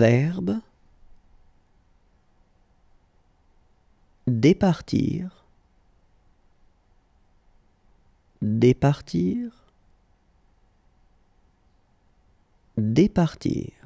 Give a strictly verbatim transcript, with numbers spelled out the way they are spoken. verbe départir, départir, départir.